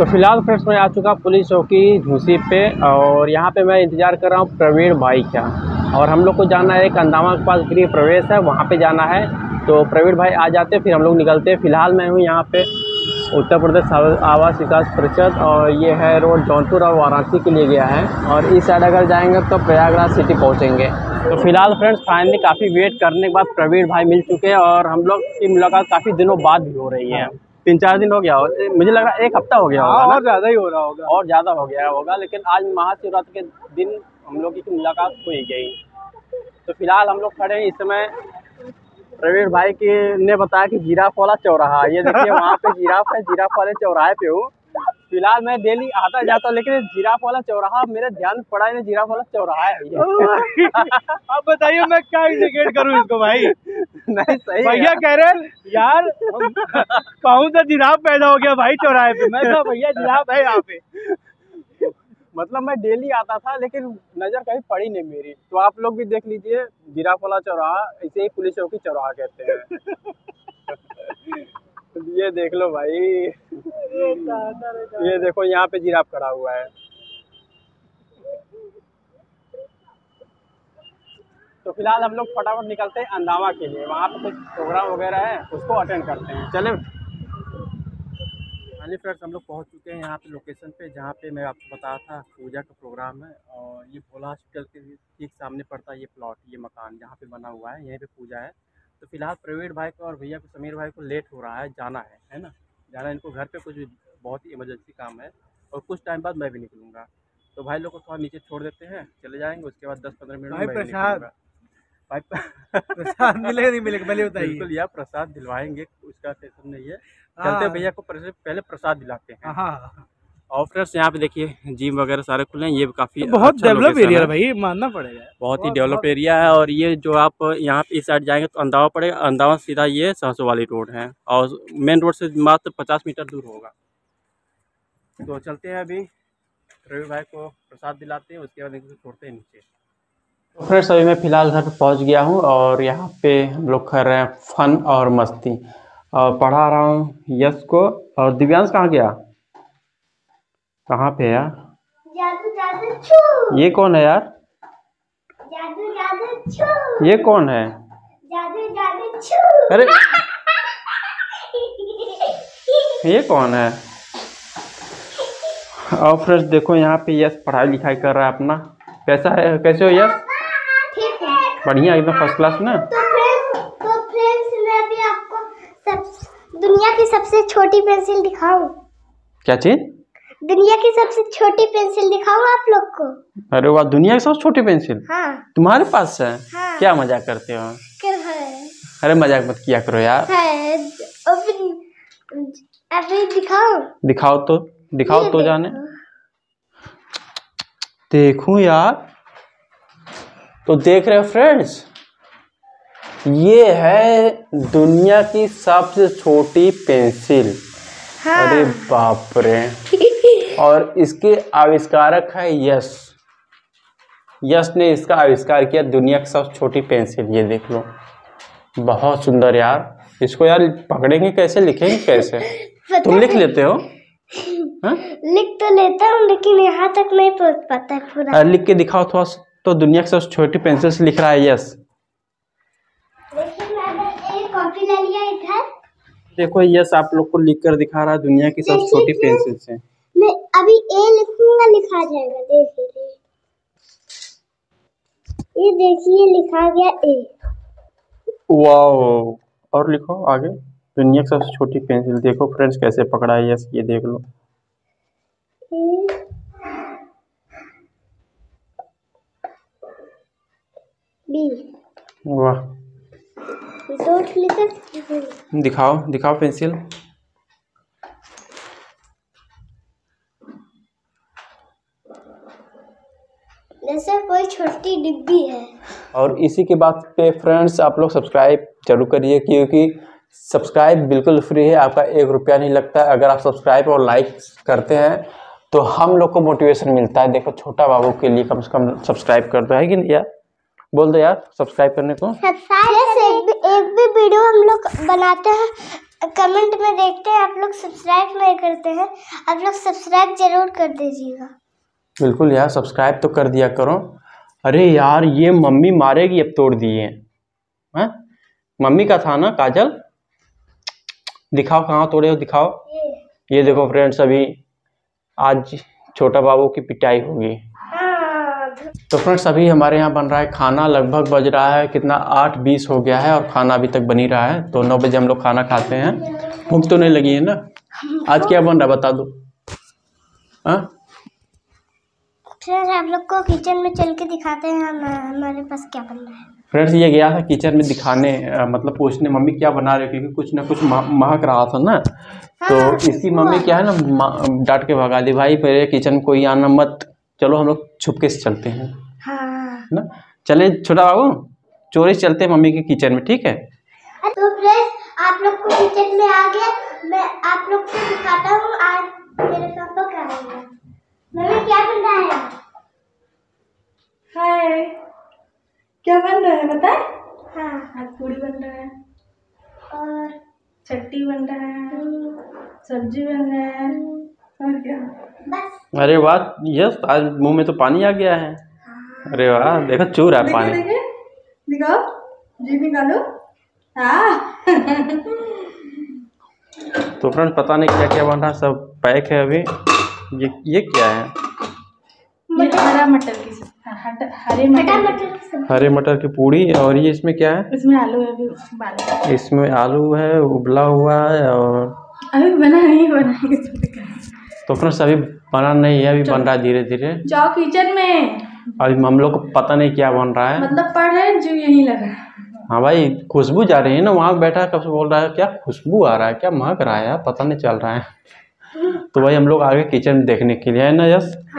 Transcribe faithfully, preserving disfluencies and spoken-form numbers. तो फिलहाल फ्रेंड्स मैं आ चुका पुलिस चौकी झूसी पे और यहाँ पे मैं इंतज़ार कर रहा हूँ प्रवीण भाई का। और हम लोग को जाना है एक अंदावा के पास गृह प्रवेश है, वहाँ पे जाना है। तो प्रवीण भाई आ जाते फिर हम लोग निकलते। फ़िलहाल मैं हूँ यहाँ पे उत्तर प्रदेश आवास विकास परिषद और ये है रोड जौनपुर और वाराणसी के लिए गया है। और इस साइड अगर जाएंगे तो प्रयागराज सिटी पहुँचेंगे। तो फिलहाल फ्रेंड्स फाइनली काफ़ी वेट करने के बाद प्रवीण भाई मिल चुके हैं और हम लोग की मुलाकात काफ़ी दिनों बाद भी हो रही है। तीन चार दिन हो गया हो, मुझे लगा एक हफ्ता हो गया होगा, और ज़्यादा ही हो रहा होगा और ज़्यादा हो गया होगा, लेकिन आज महाशिवरात्रि के दिन हम लोग की मुलाकात हो ही गई। तो फिलहाल हम लोग खड़े हैं इस समय। प्रवीण भाई के ने बताया कि जीराफ वाला चौराहा, ये देखिए वहाँ पे जीराफ है, जीराफ वाले चौराहे पे हूँ। फिलहाल मैं डेली आता जाता हूँ लेकिन जीराफ वाला चौराहा मेरे ध्यान पड़ा ही नहीं, जीराफ वाला चौराहा है। आप बताइए मैं क्या इंडिकेट करूँ इसको भाई। नहीं सही भैया कह रहे यार, कहूँ तो जीराफ पैदा हो गया भाई चौराहे पे, मैं तो भैया जीराफ है यहाँ पे। मतलब मैं डेली आता था लेकिन नज़र कहीं पड़ी नहीं मेरी। तो आप लोग भी देख लीजिए जीराफ वाला चौराहा, इसे ही पुलिस चौकी चौराहा कहते हैं। ये देख लो भाई, ये देखो यहाँ पे जीराफ खड़ा हुआ है। तो फिलहाल हम लोग फटाफट निकलते हैं अंदावा के लिए, वहाँ पे कुछ प्रोग्राम वगैरह है उसको अटेंड करते हैं। चलें। हाँ जी फ्रेंड्स हम लोग पहुँच चुके हैं यहाँ पे लोकेशन पे, जहाँ पे मैं आपको बताया था पूजा का प्रोग्राम है। और ये भोला हॉस्पिटल के ठीक सामने पड़ता है ये प्लॉट, ये मकान जहाँ पे बना हुआ है, यहीं पे पूजा है। तो फिलहाल प्रवीण भाई को और भैया को समीर भाई को लेट हो रहा है, जाना है है ना जाना इनको घर पे, कुछ बहुत ही इमरजेंसी काम है। और कुछ टाइम बाद मैं भी निकलूँगा, तो भाई लोग को थोड़ा नीचे छोड़ देते हैं, चले जाएंगे। उसके बाद दस पंद्रह मिनट में प्रसाद भाई प्रसाद मिलेगा नहीं मिलेगा पहले बताइए। बिल्कुल यार प्रसाद दिलवाएंगे, उसका टेंशन नहीं है। चलते भैया को पहले प्रसाद दिलाते हैं। और फ्रेंड्स यहाँ पे देखिए जिम वगैरह सारे खुले हैं, ये काफ़ी बहुत डेवलप एरिया है भाई, मानना पड़ेगा बहुत ही डेवलप एरिया है। और ये जो आप यहाँ पे इस साइड जाएंगे तो अंदावा पड़ेगा, अंदावा सीधा ये सहसो वाली रोड है और मेन रोड से मात्र पचास मीटर दूर होगा। तो चलते हैं अभी रवि भाई को प्रसाद दिलाते हैं, उसके बाद इनको छोड़ते हैं नीचे। तो फ्रेंड्स अभी मैं फ़िलहाल घर पर पहुँच गया हूँ और यहाँ पर हम लोग कर रहे हैं फन और मस्ती, और पढ़ा रहा हूँ यश को। और दिव्यांश कहाँ गया, कहाँ पे यार? जादू जादू छू। ये कौन है यार? जादू जादू छू। ये कौन है? जादू जादू छू। अरे ये कौन है? और फ्रेंड्स देखो यहाँ पे यश पढ़ाई लिखाई कर रहा है अपना। कैसा है, कैसे हो यश? ठीक है, बढ़िया एकदम फर्स्ट क्लास ना। तो फ्रेंड्स तो फ्रेंड्स मैं भी आपको सब दुनिया की सबसे छोटी पेंसिल दिखाऊं। क्या चीज? दुनिया की सबसे छोटी पेंसिल दिखाऊं आप लोग को। अरे वाह, दुनिया की सबसे छोटी पेंसिल? हाँ। तुम्हारे पास है? हाँ। क्या मजाक करते हो? अरे मजाक मत किया करो यार। है। अभी, अभी दिखाओ दिखाओ तो दिखाओ तो जाने देखूं यार। तो देख रहे हो फ्रेंड्स, ये है दुनिया की सबसे छोटी पेंसिल। हाँ। अरे बाप रे। और इसके आविष्कारक है यश, यश ने इसका आविष्कार किया, दुनिया की सबसे छोटी पेंसिल। ये देख लो बहुत सुंदर यार, इसको यार पकड़ेंगे कैसे, लिखेंगे कैसे? तुम लिख लेते हो? हा? लिख तो लेता हूँ लेकिन यहाँ तक नहीं पहुँच पाता पूरा। लिख के दिखाओ थोड़ा तो, दुनिया की सबसे छोटी पेंसिल से लिख रहा है यश। देखो यश आप लोग को लिख कर दिखा रहा है दुनिया की सबसे छोटी पेंसिल से। मैं अभी ए लिखूंगा, लिखा जाएगा, देखिए ये देखिए लिखा गया ए। वाओ, और लिखो आगे दुनिया की सबसे छोटी पेंसिल। देखो फ्रेंड्स कैसे पकड़ा है यस, ये देख लो। बी। वाह, दिखाओ दिखाओ पेंसिल। जैसे कोई छोटी डिब्बी है। और इसी के बाद पे फ्रेंड्स आप लोग सब्सक्राइब जरूर करिए, क्योंकि सब्सक्राइब बिल्कुल फ्री है, आपका एक रुपया नहीं लगता। अगर आप सब्सक्राइब और लाइक करते हैं तो हम लोग को मोटिवेशन मिलता है। देखो छोटा बाबू के लिए कम से कम सब्सक्राइब कर दो, है कि नहीं यार? बोल दो यार सब्सक्राइब करने को। सब्सक्राइब एक भी वीडियो हम लोग बनाते हैं कमेंट में देखते हैं, आप लोग सब्सक्राइब नहीं करते हैं, आप लोग सब्सक्राइब जरूर कर दीजिएगा। बिल्कुल यार, सब्सक्राइब तो कर दिया करो। अरे यार ये मम्मी मारेगी, अब तोड़ दिए हैं। मम्मी का था ना काजल, दिखाओ कहाँ तोड़े हो, दिखाओ। ये, ये देखो फ्रेंड्स, अभी आज छोटा बाबू की पिटाई होगी। तो फ्रेंड्स अभी हमारे यहाँ बन रहा है खाना, लगभग बज रहा है कितना आठ बीस हो गया है और खाना अभी तक बनी रहा है। तो नौ बजे हम लोग खाना खाते हैं। भूख तो नहीं लगी है ना? आज क्या बन रहा है बता दो। फ्रेंड्स आप लोग को किचन में चल के दिखाते हैं हम, हमारे पास क्या बन रहा है। फ्रेंड्स ये गया था किचन में दिखाने, आ, मतलब पूछने मम्मी क्या बना रहे, क्योंकि कुछ ना कुछ महक रहा था ना। हाँ, तो इसकी मम्मी क्या है ना डांट के भगा दी, भाई मेरे किचन में कोई आना मत, चलो हम लोग छुपके से चलते हैं। हाँ। ना चले छोटा बाबू, चोरी से चलते हैं मम्मी के किचन में, ठीक है? तो फ्रेंड्स आप लोग को किचन में आ गया, मैं आप लोग को दिखाता हूँ आज मेरे पापा क्या बना है। मम्मी क्या बन रहा है? हाय क्या बन रहा है बताए? हाँ आज पूरी बन रहा है और चट्टी बन रहा है, सब्जी बन रहा है और क्या बस। अरे वाह यस, आज मुंह में तो पानी आ गया है। हाँ। अरे वाह देखो चूर है पानी, देखे, दिखाओ जी निकालो। हाँ। तो फ्रेंड्स पता नहीं क्या क्या बन रहा, सब पैक है अभी। ये ये क्या है? हरा मटर की हरे मटर हरे मटर की पूड़ी। और ये इसमें क्या है? इसमें आलू है अभी, इसमें आलू है उबला हुआ है और अभी बना नहीं बना। तो फ्रेंड्स अभी बना नहीं है, अभी बन रहा है धीरे धीरे। जाओ किचन में, अभी हम लोग को पता नहीं क्या बन रहा है, मतलब पढ़ रहे हैं जो यहीं लगा। हाँ भाई खुशबू जा रही है ना, वहाँ बैठा कब से बोल रहा है क्या खुशबू आ रहा है, क्या महक रहा है, पता नहीं चल रहा है। तो भाई हम लोग आगे किचन देखने के लिए है ना यस।